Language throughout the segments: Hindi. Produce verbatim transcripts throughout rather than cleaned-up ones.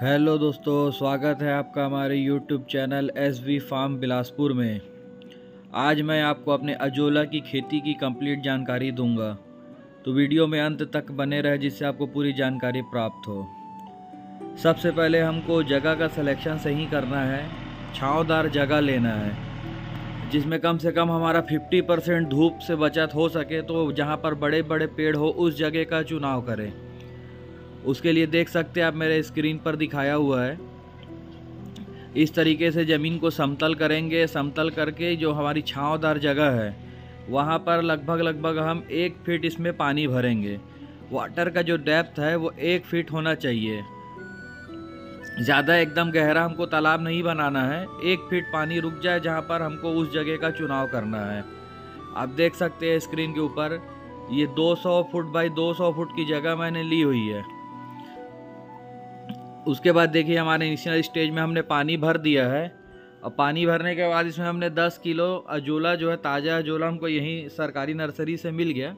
हेलो दोस्तों, स्वागत है आपका हमारे YouTube channel SB farm Bilaspur में। आज मैं आपको अपने अझोला की खेती की कंप्लीट जानकारी दूंगा, तो वीडियो में अंत तक बने रहे जिससे आपको पूरी जानकारी प्राप्त हो। सबसे पहले हमको जगह का सिलेक्शन सही करना है। छांवदार जगह लेना है जिसमें कम से कम हमारा पचास परसेंट धूप से बचत हो सके, तो जहाँ पर बड़े बड़े पेड़ हो उस जगह का चुनाव करें। उसके लिए देख सकते हैं आप मेरे स्क्रीन पर दिखाया हुआ है। इस तरीके से ज़मीन को समतल करेंगे। समतल करके जो हमारी छांवदार जगह है वहाँ पर लगभग लगभग हम एक फीट इसमें पानी भरेंगे। वाटर का जो डेप्थ है वो एक फीट होना चाहिए। ज़्यादा एकदम गहरा हमको तालाब नहीं बनाना है। एक फीट पानी रुक जाए जहाँ पर हमको उस जगह का चुनाव करना है। आप देख सकते हैं स्क्रीन के ऊपर ये दो सौ फुट बाई दो सौ फुट की जगह मैंने ली हुई है। उसके बाद देखिए हमारे इनिशियल स्टेज में हमने पानी भर दिया है। और पानी भरने के बाद इसमें हमने दस किलो अझोला जो है, ताज़ा अझोला हमको यहीं सरकारी नर्सरी से मिल गया,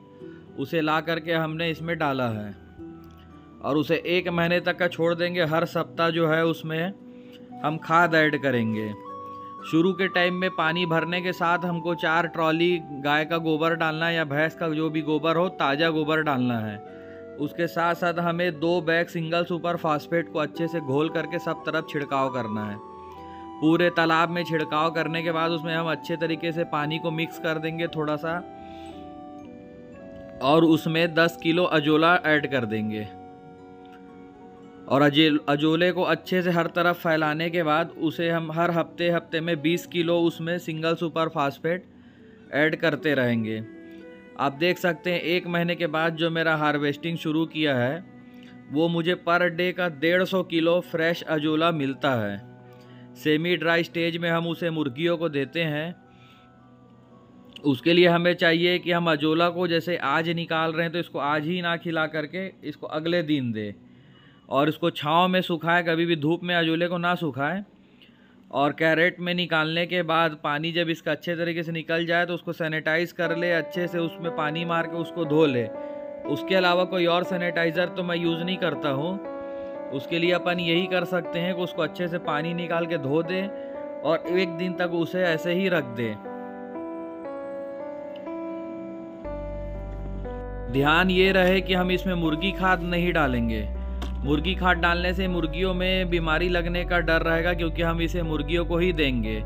उसे ला करके हमने इसमें डाला है और उसे एक महीने तक का छोड़ देंगे। हर सप्ताह जो है उसमें हम खाद ऐड करेंगे। शुरू के टाइम में पानी भरने के साथ हमको चार ट्रॉली गाय का गोबर डालना है या भैंस का जो भी गोबर हो, ताज़ा गोबर डालना है। उसके साथ साथ हमें दो बैग सिंगल सुपर फास्फेट को अच्छे से घोल करके सब तरफ छिड़काव करना है। पूरे तालाब में छिड़काव करने के बाद उसमें हम अच्छे तरीके से पानी को मिक्स कर देंगे थोड़ा सा, और उसमें दस किलो अझोला ऐड कर देंगे। और अझोले को अच्छे से हर तरफ फैलाने के बाद उसे हम हर हफ्ते हफ्ते में बीस किलो उसमें सिंगल सुपर फास्फेट ऐड करते रहेंगे। आप देख सकते हैं एक महीने के बाद जो मेरा हार्वेस्टिंग शुरू किया है वो मुझे पर डे का डेढ़ सौ किलो फ्रेश अझोला मिलता है। सेमी ड्राई स्टेज में हम उसे मुर्गियों को देते हैं। उसके लिए हमें चाहिए कि हम अझोला को जैसे आज निकाल रहे हैं तो इसको आज ही ना खिला करके इसको अगले दिन दे, और इसको छाँव में सुखाए, कभी भी धूप में अझोले को ना सुखाएं। और कैरेट में निकालने के बाद पानी जब इसका अच्छे तरीके से निकल जाए तो उसको सैनिटाइज़ कर ले, अच्छे से उसमें पानी मार के उसको धो ले। उसके अलावा कोई और सैनिटाइज़र तो मैं यूज़ नहीं करता हूँ। उसके लिए अपन यही कर सकते हैं कि उसको अच्छे से पानी निकाल के धो दे और एक दिन तक उसे ऐसे ही रख दे। ध्यान ये रहे कि हम इसमें मुर्गी खाद नहीं डालेंगे। मुर्गी खाद डालने से मुर्गियों में बीमारी लगने का डर रहेगा, क्योंकि हम इसे मुर्गियों को ही देंगे।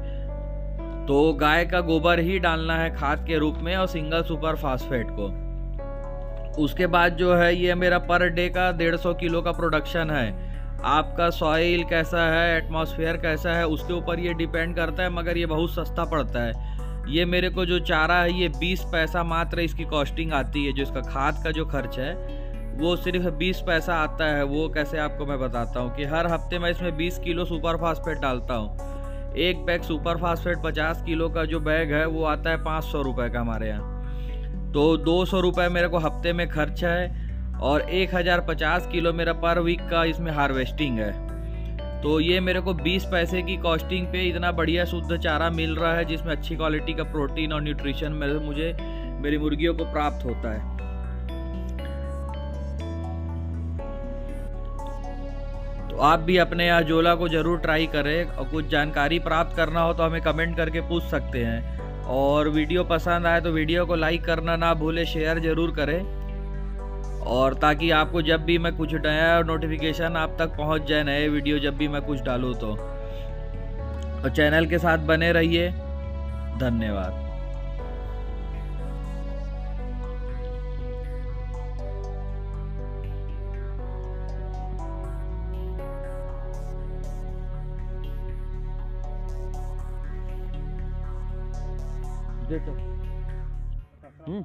तो गाय का गोबर ही डालना है खाद के रूप में, और सिंगल सुपर फास्फेट को। उसके बाद जो है ये मेरा पर डे का डेढ़ सौ किलो का प्रोडक्शन है। आपका सॉइल कैसा है, एटमॉस्फेयर कैसा है, उसके ऊपर ये डिपेंड करता है, मगर ये बहुत सस्ता पड़ता है। ये मेरे को जो चारा है ये बीस पैसा मात्र इसकी कॉस्टिंग आती है। जो इसका खाद का जो खर्च है वो सिर्फ बीस पैसा आता है। वो कैसे आपको मैं बताता हूँ कि हर हफ्ते मैं इसमें बीस किलो सुपर फास्फेट डालता हूँ। एक बैग सुपर फास्फेट पचास किलो का जो बैग है वो आता है पाँच सौ रुपये का हमारे यहाँ। तो दो सौ रुपये मेरे को हफ्ते में खर्च है, और एक हज़ार पचास किलो मेरा पर वीक का इसमें हार्वेस्टिंग है। तो ये मेरे को बीस पैसे की कॉस्टिंग पे इतना बढ़िया शुद्ध चारा मिल रहा है, जिसमें अच्छी क्वालिटी का प्रोटीन और न्यूट्रिशन मुझे मेरी मुर्गियों को प्राप्त होता है। तो आप भी अपने अझोला को ज़रूर ट्राई करें, और कुछ जानकारी प्राप्त करना हो तो हमें कमेंट करके पूछ सकते हैं। और वीडियो पसंद आए तो वीडियो को लाइक करना ना भूलें, शेयर ज़रूर करें, और ताकि आपको जब भी मैं कुछ नया नोटिफिकेशन आप तक पहुंच जाए, नए वीडियो जब भी मैं कुछ डालूँ तो। और चैनल के साथ बने रहिए। धन्यवाद। हम्म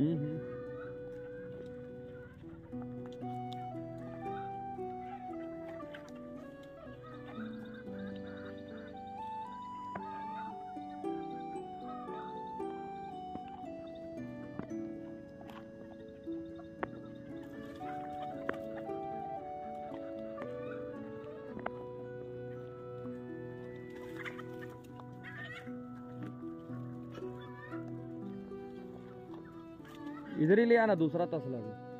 हम्म इधर ही ले आना दूसरा तसला भी।